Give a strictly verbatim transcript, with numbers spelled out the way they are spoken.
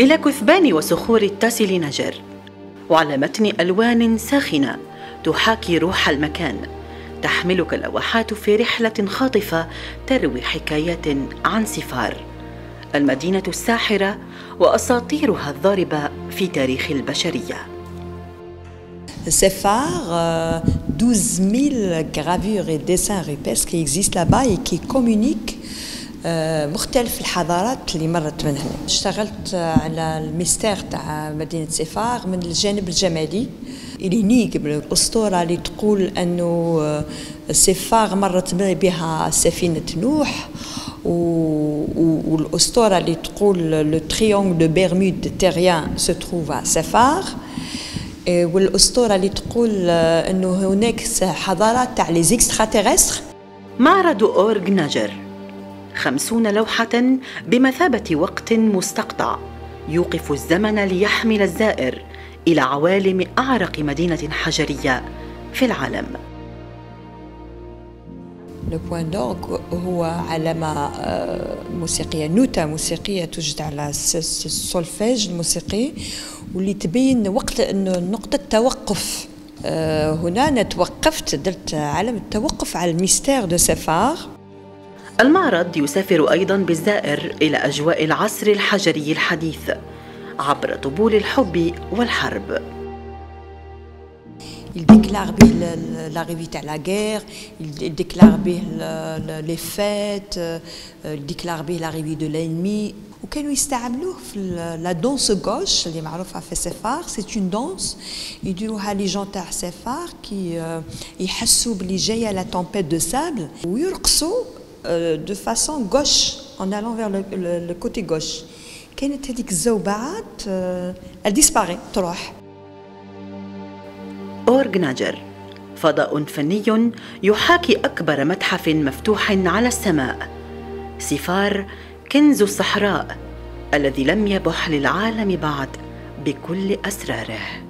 إلى كثبان وصخور التاسيلي نجر وعلى متن ألوان ساخنة تحاكي روح المكان، تحملك اللوحات في رحلة خاطفة تروي حكايات عن سفار، المدينة الساحرة وأساطيرها الضاربة في تاريخ البشرية. Sofar, douze mille gravures et dessins rupestres qui existent là-bas et qui communiquent مختلف الحضارات اللي مرت من هنا. اشتغلت على الميستير تاع مدينة سفار من الجانب الجمالي اليونيك، الأسطورة اللي تقول أنه سفار مرت بها سفينة نوح، والأسطورة اللي تقول لو تريونغل دو بيرمود تيريان سو تروف ا سفار، والأسطورة اللي تقول أنه هناك حضارات تاع لي زيكستراتيرستر. معرض أورغ نجر خمسون لوحة بمثابة وقت مستقطع يوقف الزمن ليحمل الزائر إلى عوالم أعرق مدينة حجرية في العالم. البوينت أورغ هو علامة موسيقية، نوتة موسيقية توجد على السولفيج الموسيقي واللي تبين وقت نقطة توقف. هنا أنا توقفت، درت علامة توقف على الميستير دو سفار. المعرض يسافر أيضاً بالزائر إلى أجواء العصر الحجري الحديث عبر طبول الحب والحرب. Il déclare l'arrivée à la guerre, il déclare les fêtes, il déclare l'arrivée de l'ennemi. وكانوا يستعملوه في لا دونس غوش اللي معروفه في سفار، سي اون دونس يديروها لي جون تاع سفار كي يحسوا بلي جايه لا تمبيت دو سابل ويرقصوا دو فاسون غوش ان الون فير لو كوتي غوش. كانت هذيك الزوبعات الديسباري تروح. أورغ نجر فضاء فني يحاكي أكبر متحف مفتوح على السماء، سفار كنز الصحراء الذي لم يبح للعالم بعد بكل أسراره.